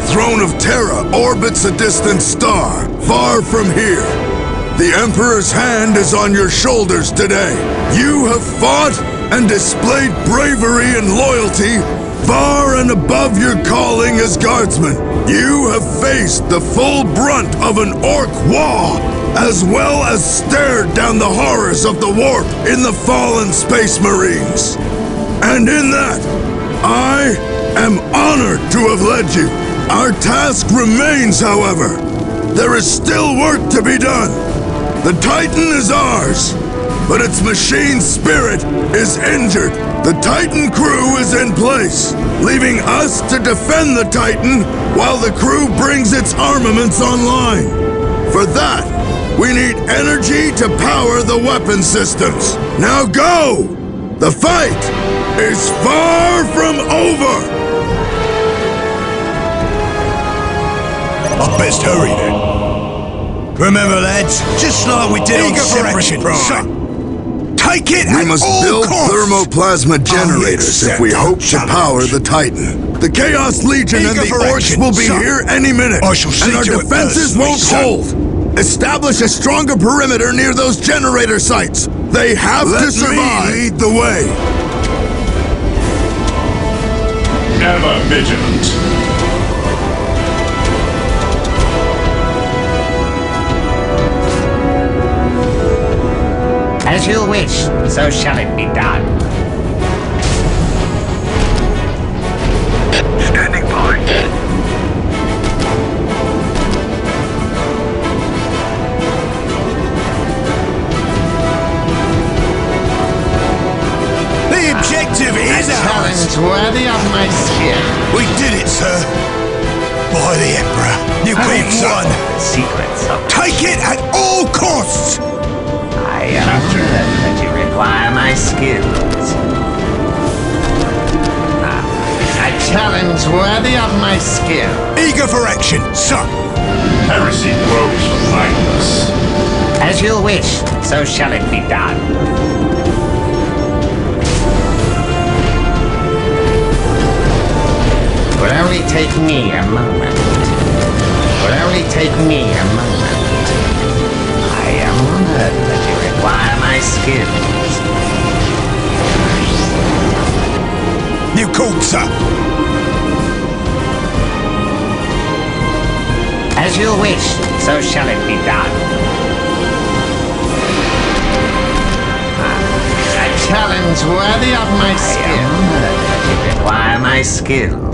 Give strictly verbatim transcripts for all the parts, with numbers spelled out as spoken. golden throne of Terra orbits a distant star, far from here. The Emperor's hand is on your shoulders today. You have fought and displayed bravery and loyalty far and above your calling as Guardsmen. You have faced the full brunt of an orc war, as well as stared down the horrors of the Warp in the fallen Space Marines. And in that, I am honored to have led you. Our task remains, however. There is still work to be done. The Titan is ours, but its machine spirit is injured. The Titan crew is in place, leaving us to defend the Titan while the crew brings its armaments online. For that, we need energy to power the weapon systems. Now go! The fight is far from over! I'd best hurry then. Remember, lads, just like we did on separation, son. Take it at all costs! We must build thermoplasma generators if we hope to power the Titan. The Chaos Legion and the Orcs will be here any minute, and our defenses won't hold. Establish a stronger perimeter near those generator sites. They have to survive. Let me lead the way. Ever vigilant. As you wish, so shall it be done. Standing by. The objective uh, is ours. Challenge worthy of my skill. We did it, sir. By the Emperor, you we've won. Secrets of take it at all costs. I am certain that you require my skills. Ah, a challenge worthy of my skill. Eager for action, sir. Heresy grows behind us. As you wish, so shall it be done. It will only take me a moment. It will only take me a moment. I am honored that you require my skills. You called, sir. As you wish, so shall it be done. A challenge worthy of my skill. I am honored that you require my skills.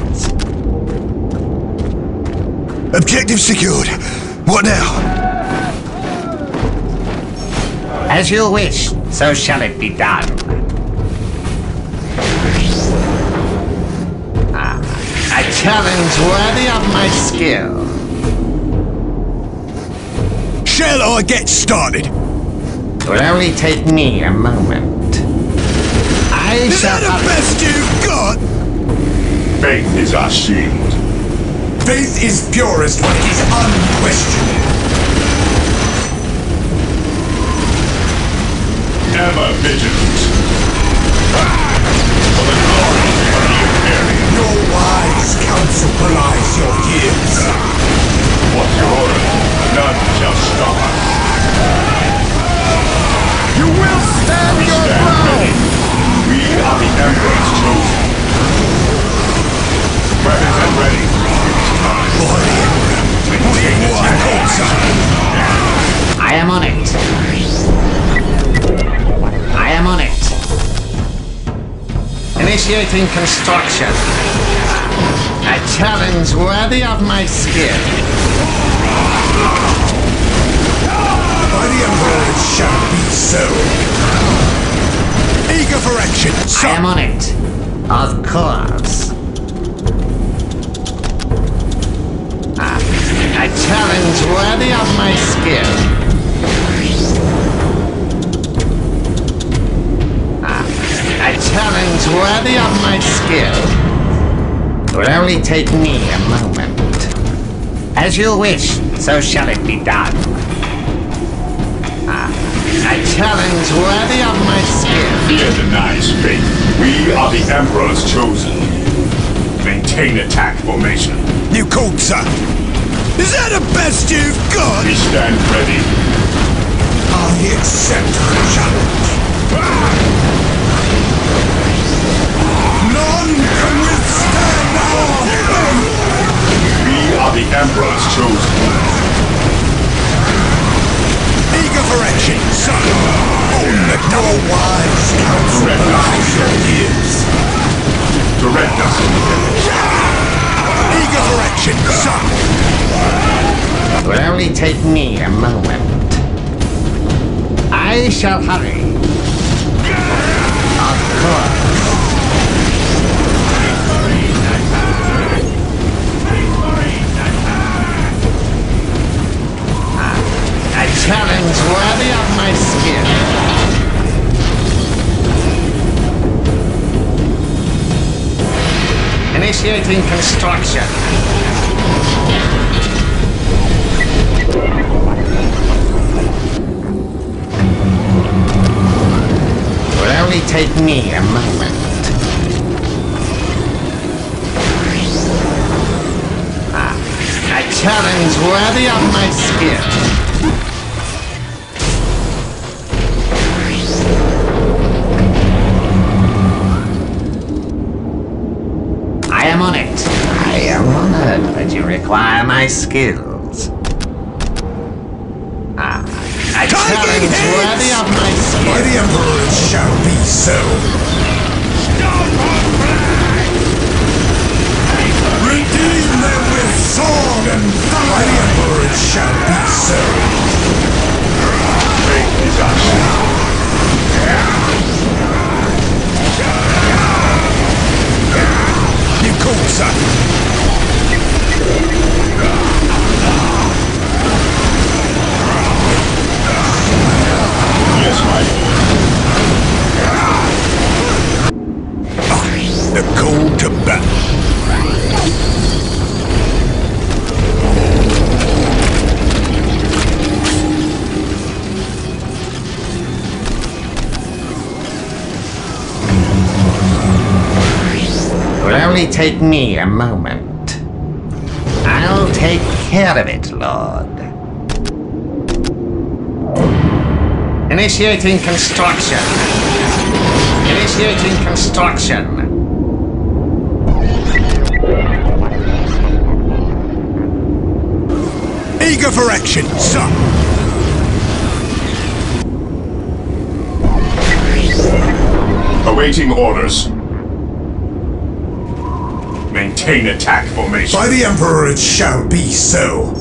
Objective secured. What now? As you wish, so shall it be done. Ah, a challenge worthy of my skill. Shall I get started? It will only take me a moment. I is shall... Is that the best you've got? Faith is our shield. Faith is purest when it is unquestioned. Ever vigilant. For the glory of the Imperium. Your wise counsel belies your years. What you order, none shall stop us. You will stand we your ground. We are the Emperor's chosen. Weapons are ready. Boy, we take this encounter. I am on it. I am on it. Initiating construction. A challenge worthy of my skill. By the Emperor, it shall be so. Eager for action, sir. I am on it. Of course. A challenge worthy of my skill. A challenge worthy of my skill. It will only take me a moment. As you wish, so shall it be done. Ah, a challenge worthy of my skill. Fear denies faith. We are the Emperor's chosen. Maintain attack formation. You called, sir? Is that the best you've got? We stand ready. I accept the challenge. None can withstand our heaven! We are the Emperor's chosen. Eager for action, son. On the door wise counsel lies your ears. Direct us in the village. Eager for action, son. It will only take me a moment. I shall hurry. Of course. A challenge worthy of my skill. Initiating construction. Will only take me a moment. Ah, a challenge worthy of my skill. Require my skills. Ah, a challenge worthy of my skill. The Emperor shall be so. Redeem them with sword and thunder. The Emperor shall be so. Take his action. You call, sir. Yes, my lord. Oh, the call to battle. It will only take me a moment. I'll take care of it, Lord. Initiating construction. Initiating construction. Eager for action, sir. Awaiting orders. Maintain attack formation. By the Emperor it shall be so.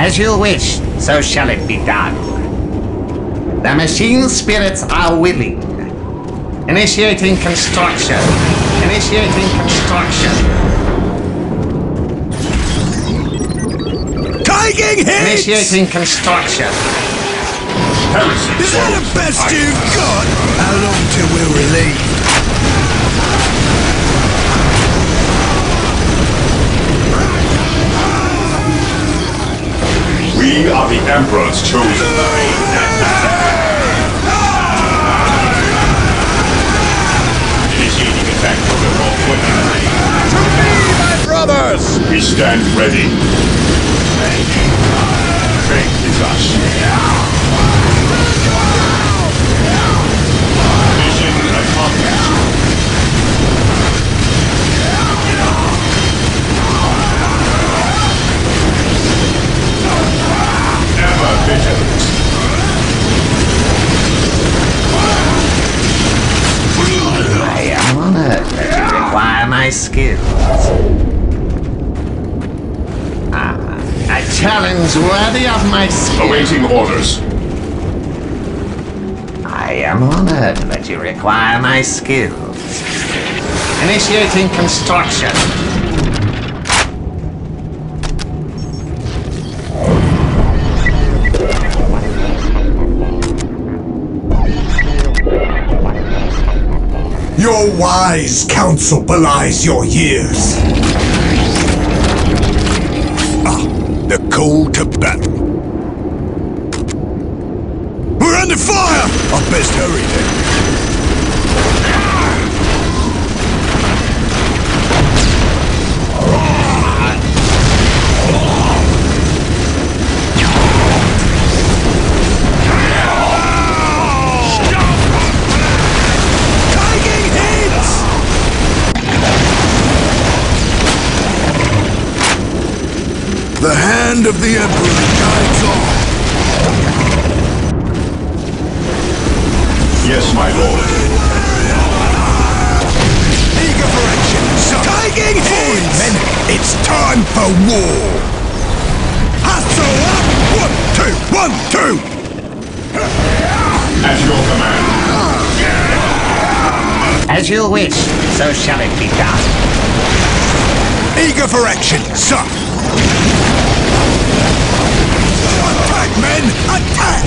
As you wish, so shall it be done. The machine spirits are willing. Initiating construction. Initiating construction. Taking hits! Initiating construction. Is that the best you've got? How long till we're relieved? We are the Emperor's chosen. Back to the Warp. To me, my brothers! We stand ready. Fate is us. Vision accomplished. Ever vigilant. I am honored that you require my skills. Ah, a challenge worthy of my skill. Awaiting orders. I am honored that you require my skills. Initiating construction. Your wise counsel belies your years. Ah, the call to battle. We're under fire! I'd best hurry then. The hand of the Emperor guides all. Yes, my lord. Eager for action, son. Taking forward, men. It's time for war. Hustle up! One, two, one, two! At your command. As you wish, so shall it be done. Eager for action, son. Attack, men! Attack!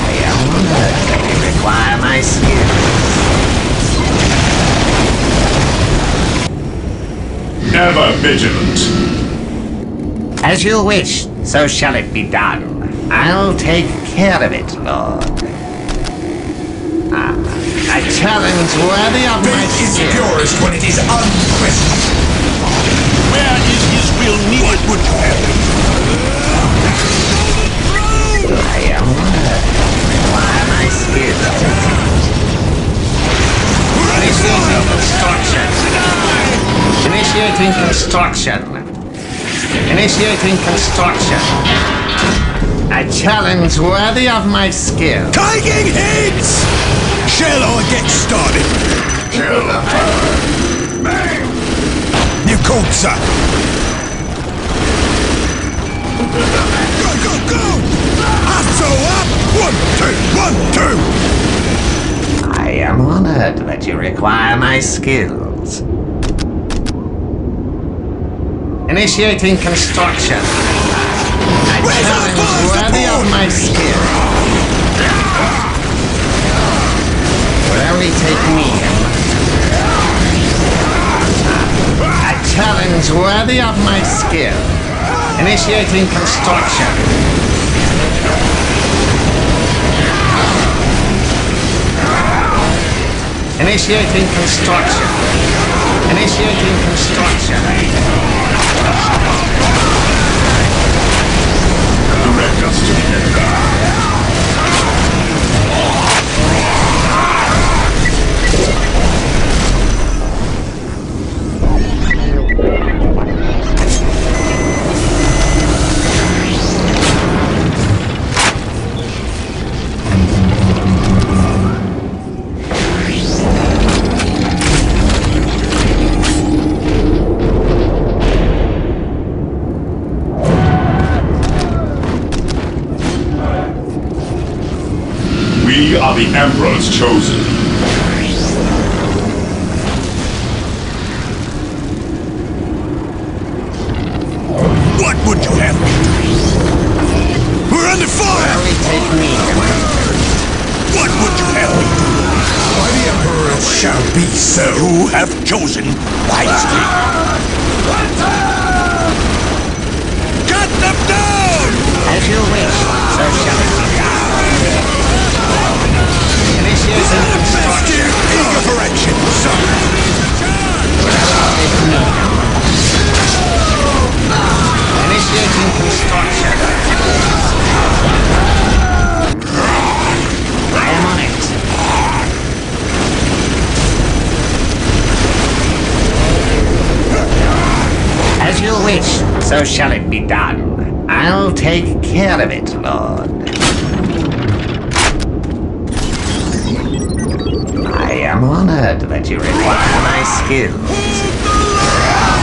I am that they require my skill. Ever vigilant. As you wish, so shall it be done. I'll take care of it, Lord. Ah, a challenge worthy of my skill. Faith is purest when it is unquestioned. Where is his will needed? What would happen? I am require my skill. Initiating construction. Initiating construction. Initiating construction. A challenge worthy of my skill. Taking hits! Shall I get started? Kill the power. Bang! You called, sir. Go, go, go! Hustle up! One, two, one, two! I am honored that you require my skills. Initiating construction. A challenge worthy of my skill. Will only take me a challenge worthy of my skill. Initiating construction. Initiating construction. Initiating construction. Direct us to the Eldar. The Emperor's chosen. What would you have? We're under fire! Only take me. What would you have? Why the Emperor shall be so. You have chosen wisely. Cut them down! As you wish, so shall it be. Is that the best gear? Eager for action, son! Initiating construction. I am on it. As you wish, so shall it be done. I'll take care of it, Lord. I am honored that you require my skills.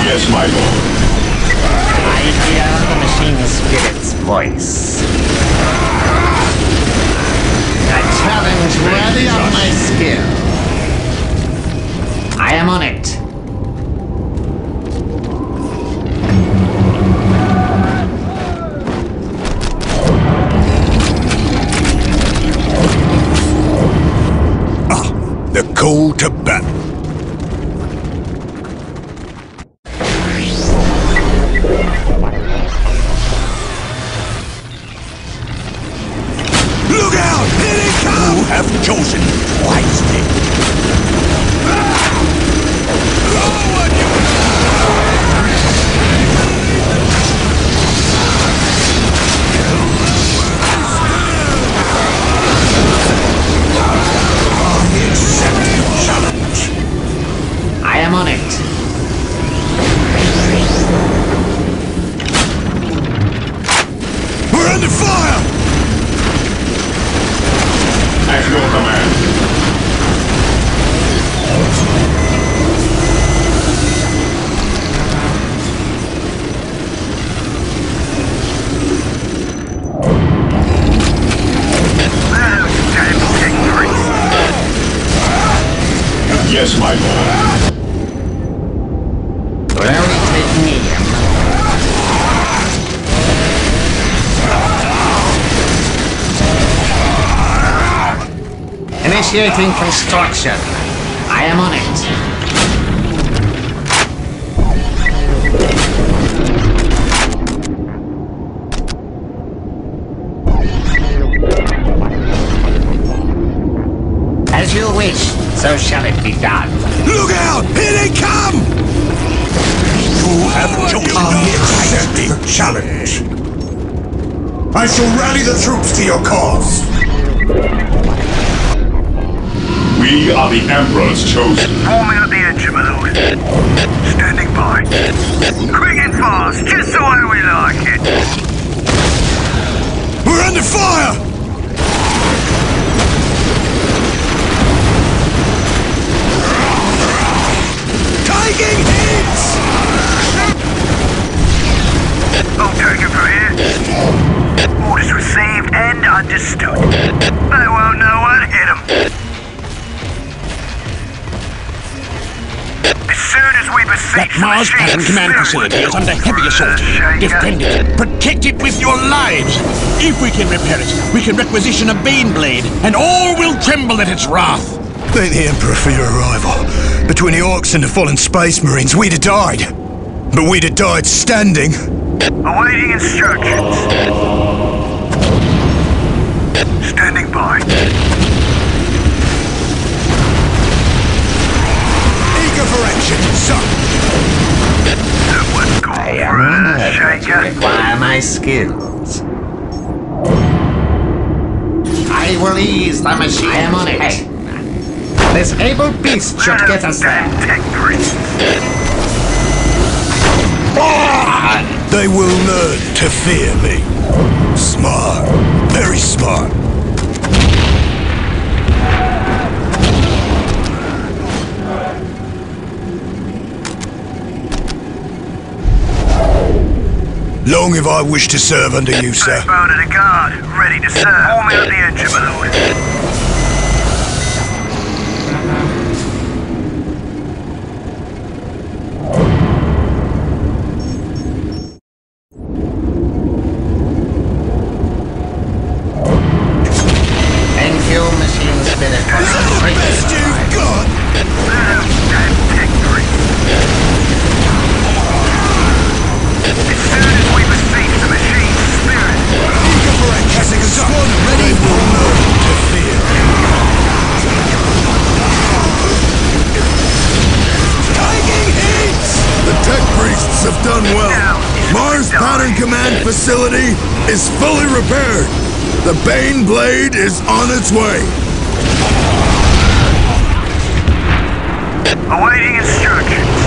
Yes, my lord. I hear the machine spirit's voice. A challenge worthy of my skill. I am on it. Go to battle. Look out! Here it comes! You have chosen wisely. Forward, you! I am on it. We're under fire! At your command. Yes, my lord. Initiating construction. I am on it. As you wish, so shall it be done. Look out! Here they come! You have chosen the right challenge. I shall rally the troops to your cause. We are the Emperor's chosen. Forming up the engine, my lord. Standing by. Quick and fast, just the way we like it. We're under fire! Taking hits! I'll take it from here. Orders received and understood. They won't know what hit them. That Mars Pattern Command facility is under heavy assault. Defend it. Protect it with your lives. If we can repair it, we can requisition a Baneblade, and all will tremble at its wrath. Thank the Emperor for your arrival. Between the Orcs and the fallen Space Marines, we'd have died. But we'd have died standing. Awaiting instructions. Standing by. Eager for action, sir. I am honored to require my skills. I will ease the machine. I am on it. This able beast should get us there. They will learn to fear me. Smart. Very smart. Long have I wished to serve under you, sir. Bow to the guard, ready to serve. Warming up the engine, my lord. Thank you, machine spirit. Is that the best you've got? As soon as we receive the machine spirit, eager for a classic squad ready for learn to fear. Taking hits! The tech priests have done well. Mars Pattern Command facility is fully repaired. The Bane Blade is on its way. Awaiting instructions.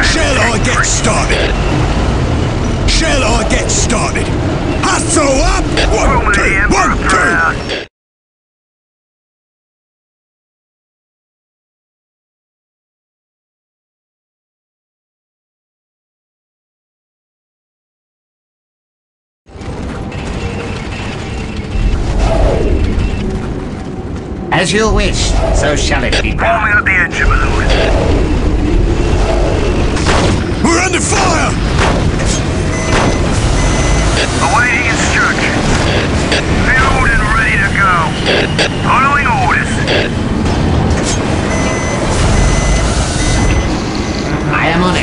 Shall I get started? Shall I get started? Hustle up! One, two, one, two! As you wish, so shall it be. Warming up the engine, my lord. Under fire! Awaiting instruction. Fueled and ready to go. Following orders. I am on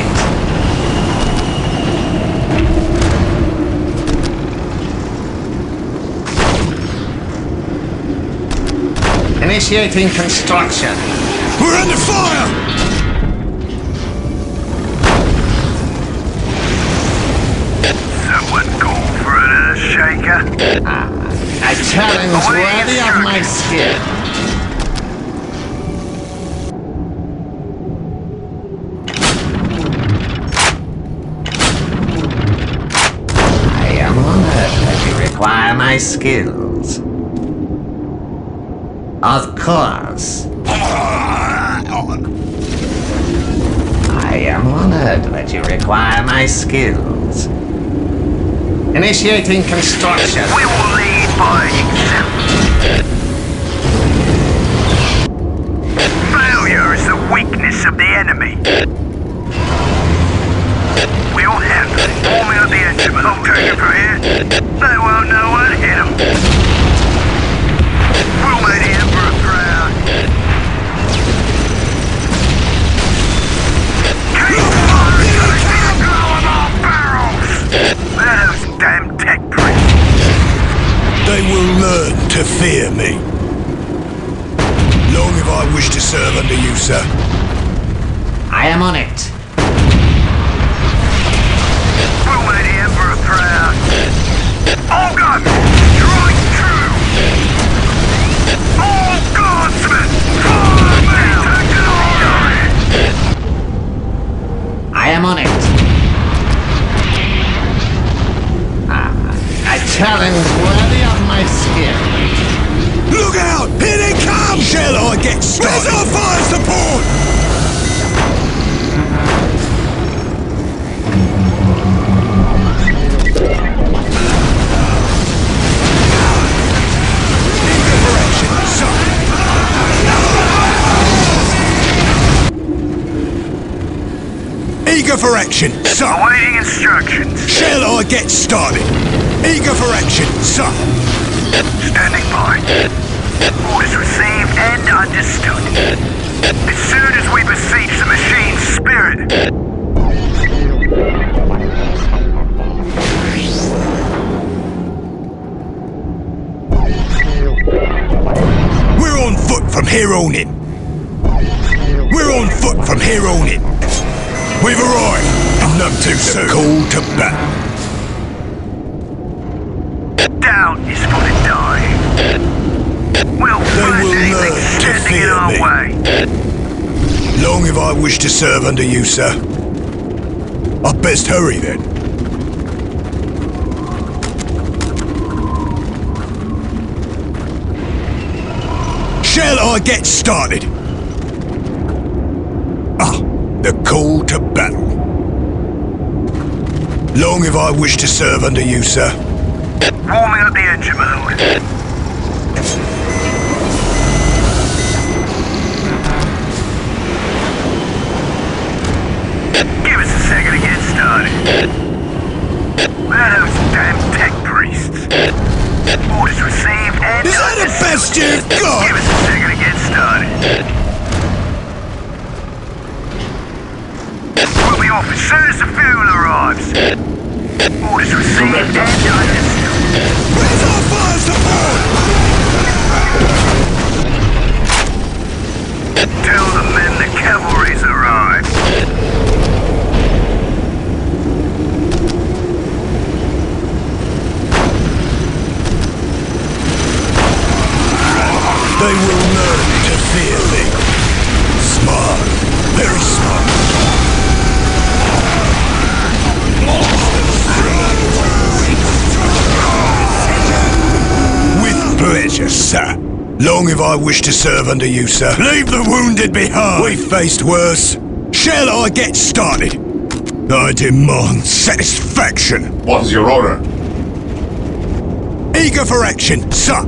it. Initiating construction. We're under fire! That would go for a shaker. Ah, a challenge worthy of my skill. I am honored that you require my skills. Of course. I am honored that you require my skills. Initiating construction. We will lead by example. Failure is the weakness of the enemy. We'll handle it. Warm out the instrument. I'll take it from here. They won't know what hit them. We'll make the Emperor proud. Keep firing so they see the glow of our barrels! Those damn tech pricks. They will learn to fear me. Long have I wished to serve under you, sir. I am on it. We'll make the Emperor proud. All guns! Strike true! All Guardsmen, fire now! I am on it. Ah, a challenge worthy of my skill. Look out! Here they come! Shall I get stuck? Where's our fire support? Eager for action, sir. Awaiting instructions. Shall I get started? Eager for action, sir. Standing by. Orders received and understood. As soon as we besiege the machine's spirit. We're on foot from here on in. We're on foot from here on in. We've arrived, and not too soon. Call to battle. Down is for the dying. We'll find anything standing in our way. Long have I wished to serve under you, sir. I'd best hurry then. Shall I get started? Ah. The call to battle. Long have I wished to serve under you, sir. Warming up the engine, my lord. Give us a second to get started. Where are those damn tech priests? Orders received and... Is that the best you've got? Give us a second to get started. We'll be off as soon as the fuel arrives. Orders received and understood. Where's our fire support? Tell the men the cavalry's arrived. They will learn to fear me. Smart, very smart. With pleasure, sir. Long have I wished to serve under you, sir. Leave the wounded behind. We faced worse. Shall I get started? I demand satisfaction. What is your order? Eager for action, sir.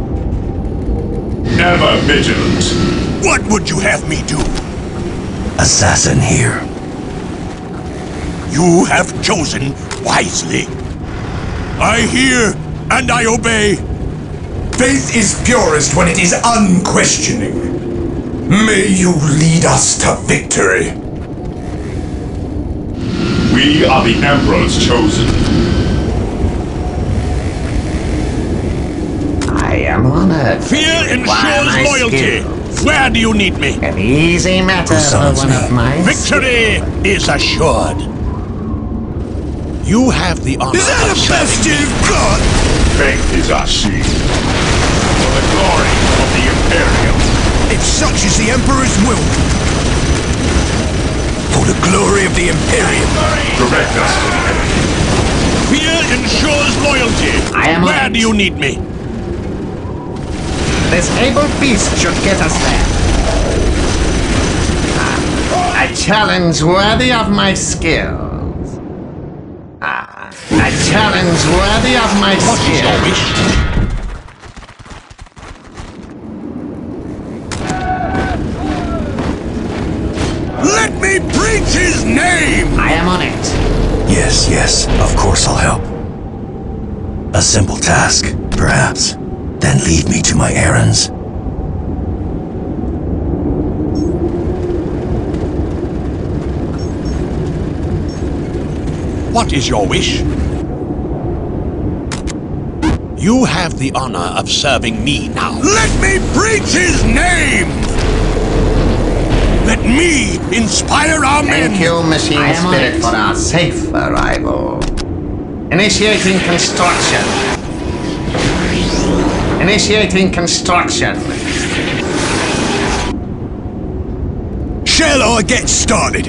Ever vigilant. What would you have me do? Assassin here. You have chosen wisely. I hear and I obey. Faith is purest when it is unquestioning. May you lead us to victory. We are the Emperor's chosen. I am honored. Fear ensures loyalty. Where do you need me? An easy matter for one of my victory is assured. You have the honor. Is that a bastion of God? Faith is our shield. For the glory of the Imperium. If such is the Emperor's will. For the glory of the Imperium. Direct us to the enemy. Fear ensures loyalty. I am Where right. do you need me? This able beast should get us there. Ah, a challenge worthy of my skills. Ah, a challenge worthy of my what skills. What is your wish? Let me preach his name! I am on it. Yes, yes, of course I'll help. A simple task, perhaps. Then lead me to my errands. What is your wish? You have the honor of serving me now. Let me preach his name! Let me inspire our men! Thank you, Machine Spirit, for our safe arrival. Initiating construction. Initiating construction. Shall I get started?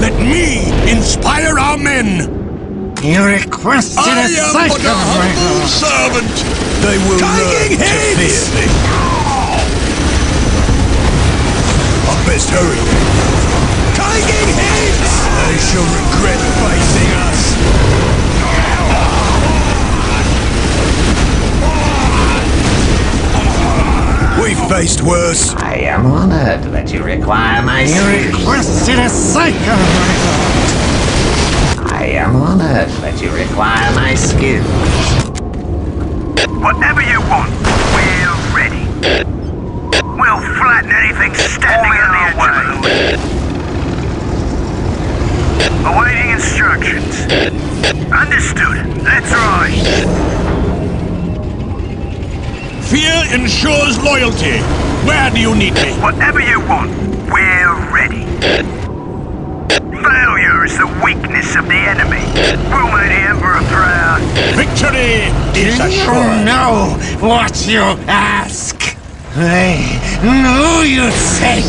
Let me inspire our men. You requested I a sight of humble servant. They will learn to fear me. I best hurry. Taking heads. They shall regret facing us. We've faced worse. I am honored that you require my skill. You requested a psycho, my lord. I am honored that you require my skill. Whatever you want, we're ready. We'll flatten anything standing in our way. Awaiting instructions. Understood. Let's ride. Fear ensures loyalty. Where do you need me? Whatever you want, we're ready. Failure is the weakness of the enemy. We'll make the Emperor proud. Victory is assured. You don't know what you ask. They know you take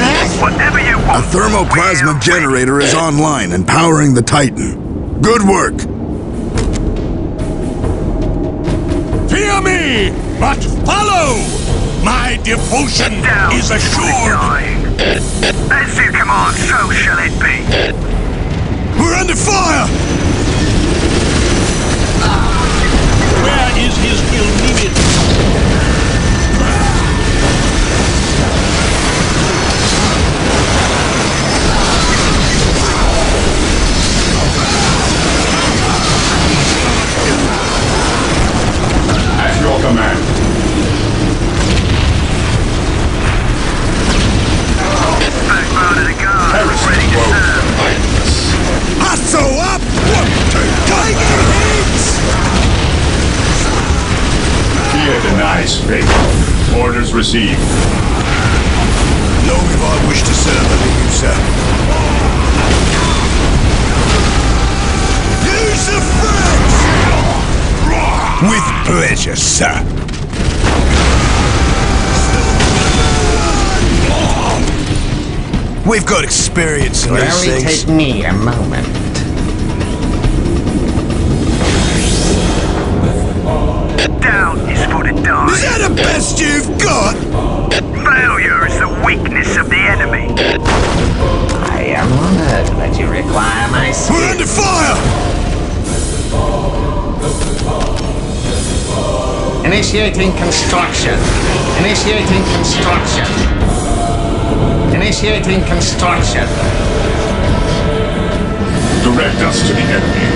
that. Whatever you want. A thermoplasma generator is online and powering the Titan. Good work. Fear me! But follow! My devotion Down is assured! As you command, so shall it be! We're under fire! Where is his will needed? At your command. Hustle up! One, two, take your hits! Fear denies faith. Orders received. Long have I wished to serve under you, sir. Use the flags! With pleasure, sir. We've got experience in these things. Take me a moment. Doubt is for the dark. Is that the best you've got? Failure is the weakness of the enemy. I am honored that you require my skill. We're under fire! Initiating construction. Initiating construction. Initiating construction. Direct us to the enemy.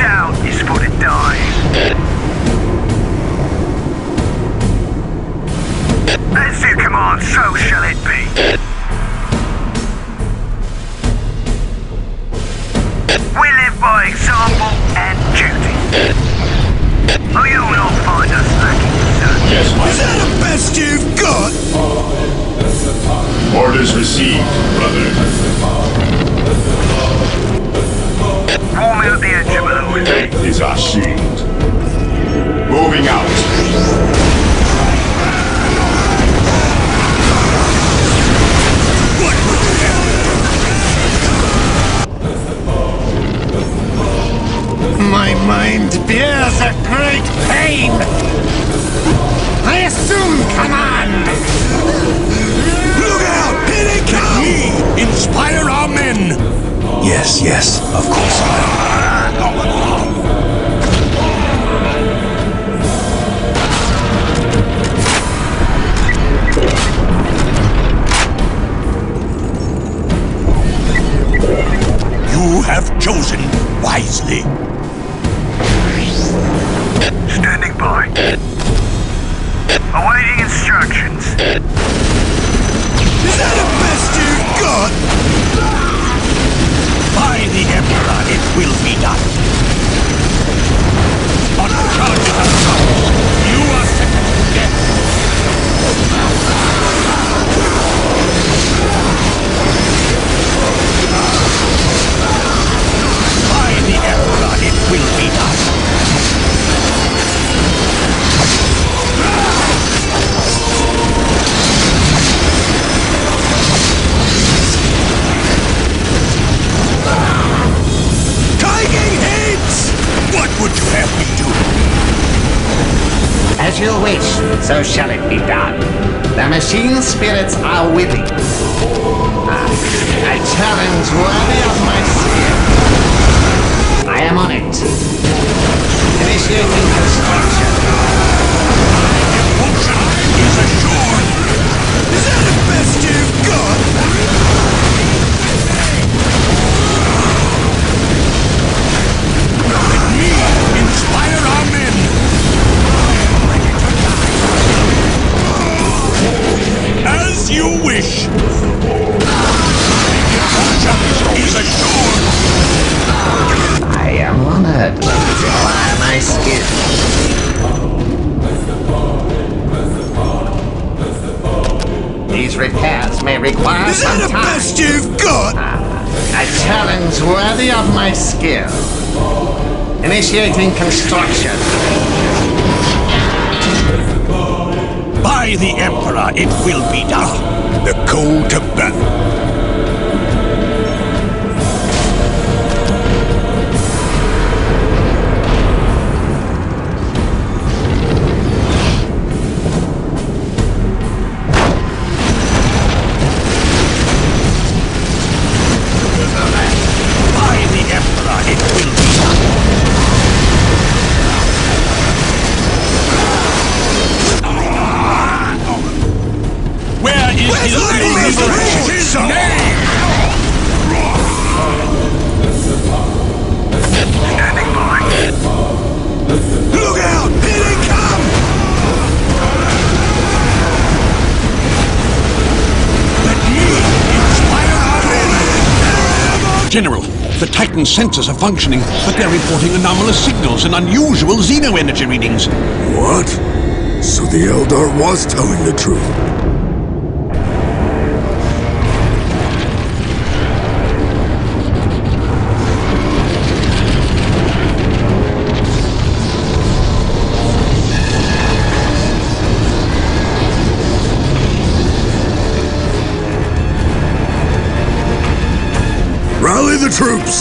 Down is for the die. As you command, so shall it be. We live by example and duty. Oh, you will find us lacking, sir. Yes, my Is that the best you've got? Orders received, brother. Warm out the edge of the order. That is our shield. Moving out. My mind bears a great pain. I assume command. Look out! Here they come! We inspire our men. Yes, yes, of course I am. You have chosen wisely. Standing by. Awaiting instructions. Is that the best you've got? By the Emperor, it will be done. On the charges of trouble, you are sentenced to death. By the Emperor, it will be done. Taking hits! What would you have me do? As you wish, so shall it be done. The machine spirits are willing. Ah, a challenge worthy of my skill. I am on it. Initiating construction. Is assured. Is that the best you've got? Let me inspire our men. As you wish. Is assured. I am honored by my skill. These repairs may require Is some time. Is that the best you've got? Ah, a challenge worthy of my skill. Initiating construction. By the Emperor, it will be done. The call to battle. General, the Titan sensors are functioning, but they're reporting anomalous signals and unusual xeno-energy readings. What? So the Eldar was telling the truth. Troops,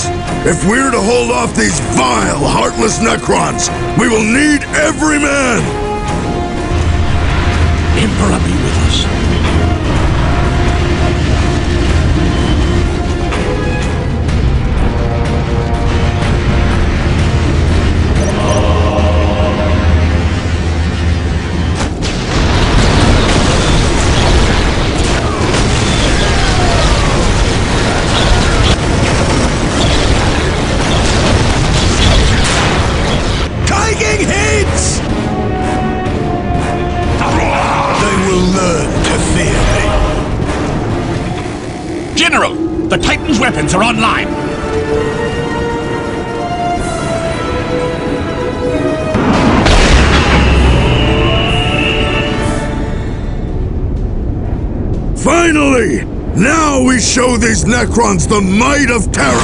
if we're to hold off these vile, heartless Necrons, we will need every man! Emperor, be with us. The Titan's weapons are online! Finally! Now we show these Necrons the might of Terra!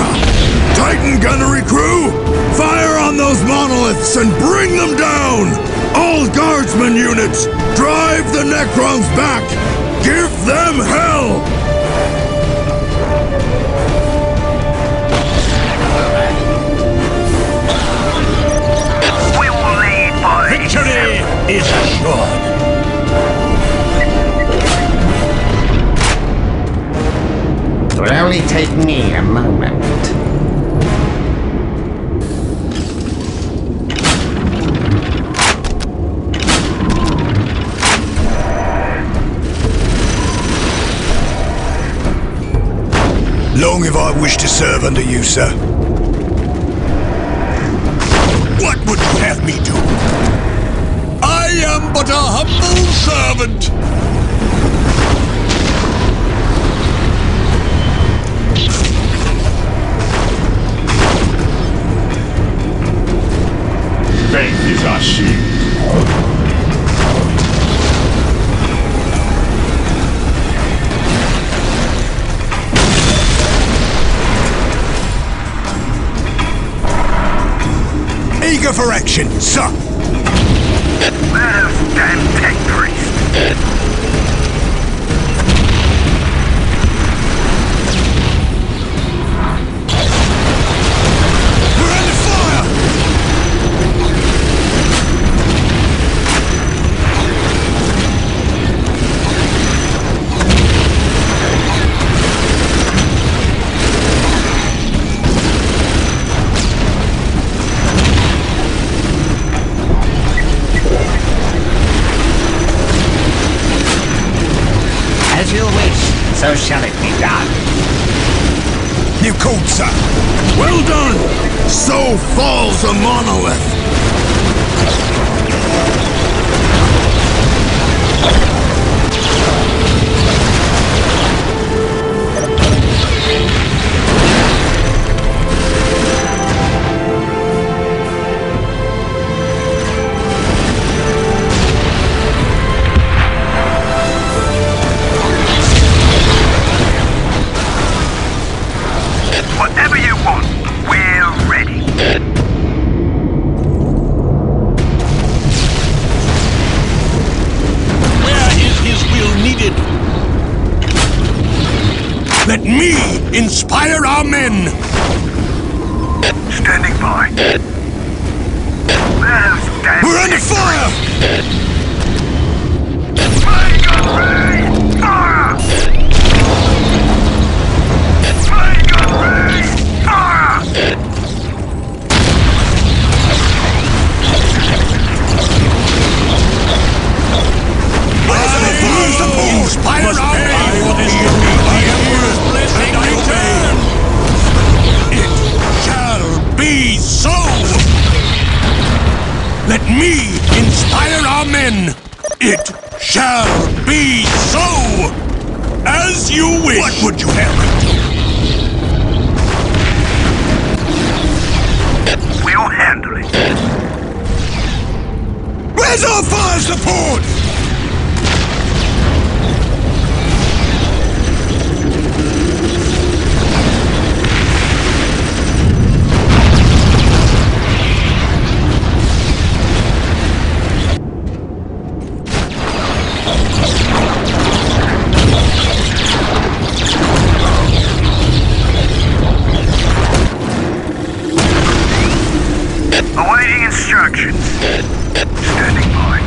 Titan gunnery crew, fire on those monoliths and bring them down! All Guardsmen units, drive the Necrons back! Give them hell! We will lead by victory is assured! It will only take me a moment. Long have I wished to serve under you, sir. What would you have me do? I am but a humble servant! Faith is our shield. Eager for action, sir! Those damn tech priests! We're under fire! As you wish, so shall it be done. You called, sir. Well done! So falls a monolith. Let me inspire our men! Standing by. We're under fire! Make us ready! Fire! Make us ready! Fire! I inspire our men! What is be so! Let me inspire our men! It shall be so! As you wish! What would you have me do? We'll handle it. Where's our fire support? Awaiting instructions. Standing by.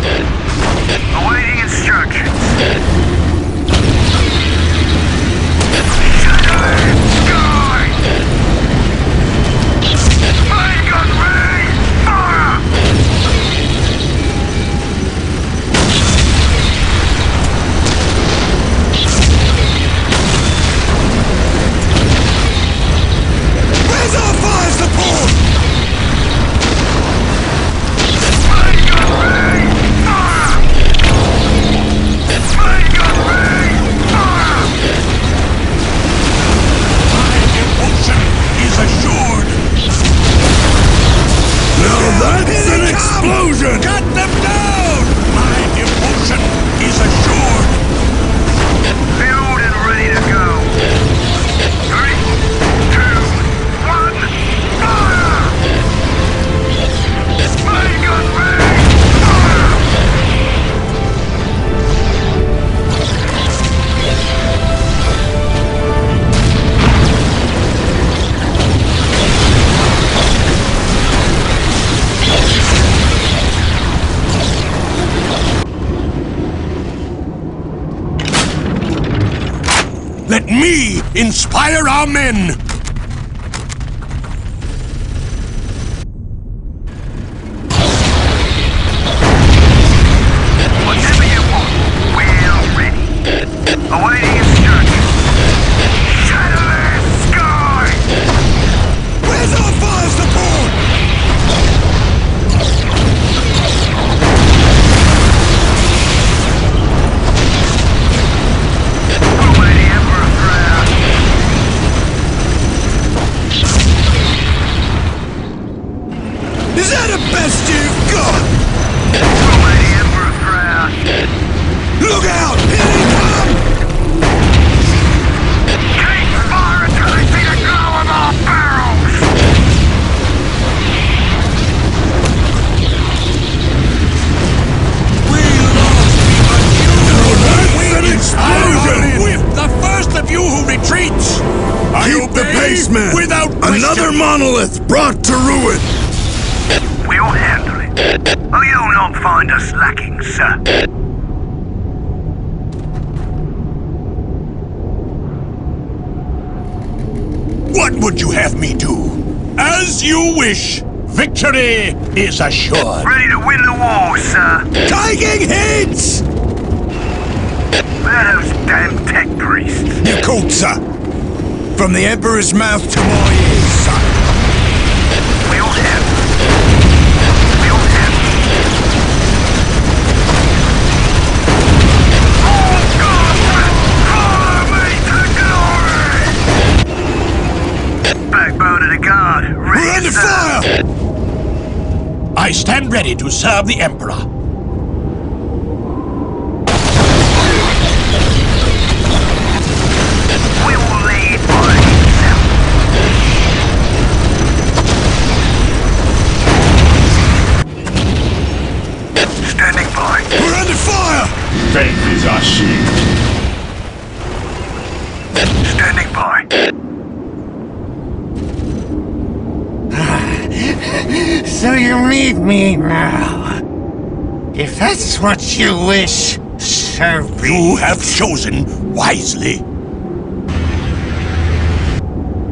Inspire our men! Victory is assured. Ready to win the war, sir. Taking hits! Those damn tech priests. You're called, sir. From the Emperor's mouth to my ears, sir. We'll have. We'll have. All Guardsmen, follow me to glory! Backbone of the Guard, ready, We're under sir. fire! I stand ready to serve the Emperor. We will lead by example. Standing by. We're under fire! Faith is our shield. Standing by. So you need me now. If that's what you wish, so be it. You have chosen wisely.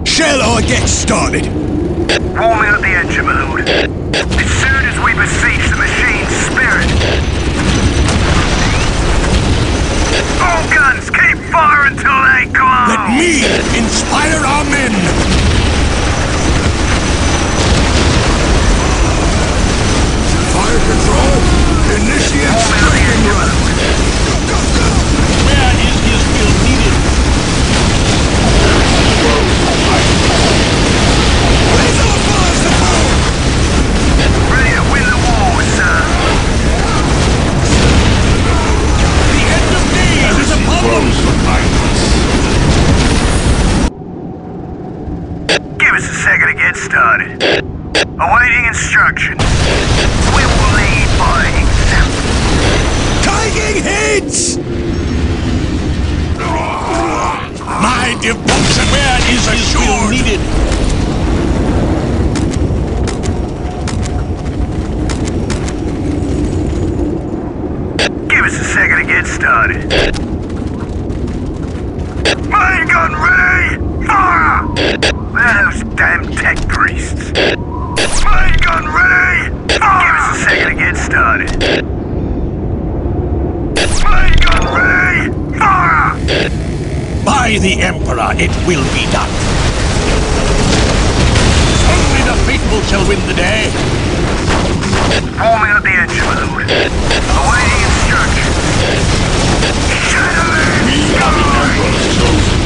Shall I get started? Warm out the engine, my lord. As soon as we besiege the machine's spirit. All guns, keep fire until they glow! Let me inspire our men! Control, initiate screening run. Where is his build needed? Raise our fire support! Ready to win the war, sir. The end of days is upon us. Give us a second to get started. Awaiting instructions. We will lead by example. Taking hits! My devotion, where is a shield needed? Give us a second to get started. Main gun ready! Fire! Those damn tech priests. Main gun ready! Fire! Give us a second to get started. Main gun ready! Fire! By the Emperor, it will be done. Only the faithful shall win the day. Form out the engine, my lord. Awaiting instructions. Shadow! We are the Emperor's chosen.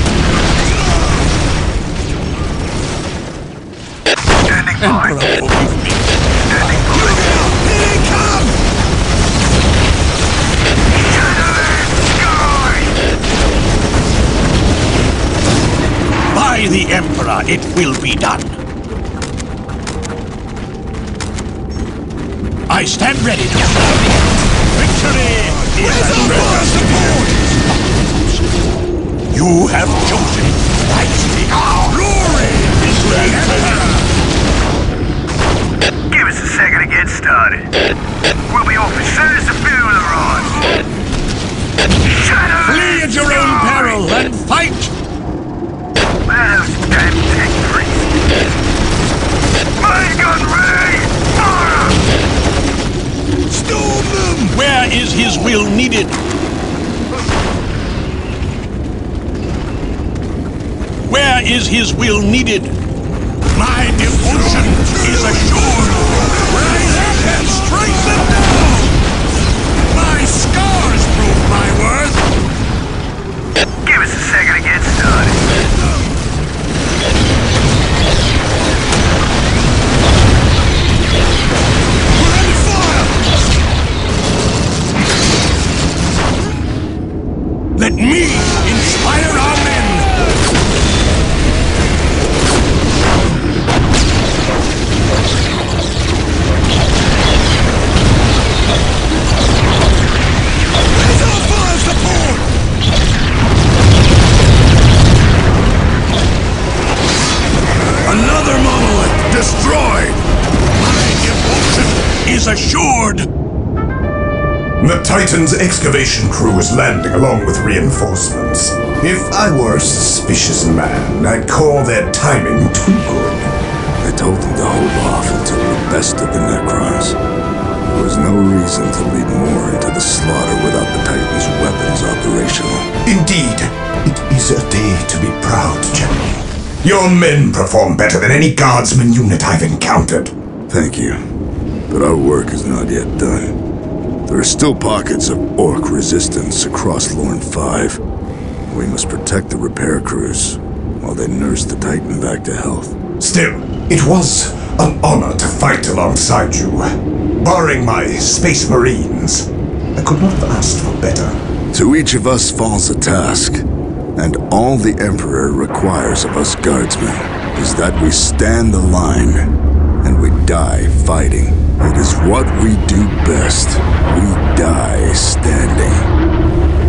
Emperor, forgive me. Standing by. Look out! Here they come! Shadowless sky! By the Emperor, it will be done. I stand ready to serve the Emperor. Victory is ours! You have chosen wisely. Glory is the Emperor! Give us a second to get started. We'll be off as soon as the fuel arrives. Shadow! Flee at your own peril and fight! Forces will need it. Where is his will needed? My devotion is assured. Rise up and strengthen now. My scars prove my worth. Give us a second to get started. Let me inspire our men! Raise our fire support! Another monolith destroyed! My devotion is assured! The Titan's excavation crew is landing along with reinforcements. If I were a suspicious man, I'd call their timing too good. I told them to hold off until the best of the Necrons. There was no reason to lead more into the slaughter without the Titan's weapons operational. Indeed, it is a day to be proud, General. Your men perform better than any Guardsman unit I've encountered. Thank you, but our work is not yet done. There are still pockets of Orc resistance across Lorne five. We must protect the repair crews while they nurse the Titan back to health. Still, it was an honor to fight alongside you. Barring my Space Marines, I could not have asked for better. To each of us falls a task, and all the Emperor requires of us Guardsmen is that we stand the line, and we die fighting. It is what we do best. We die standing.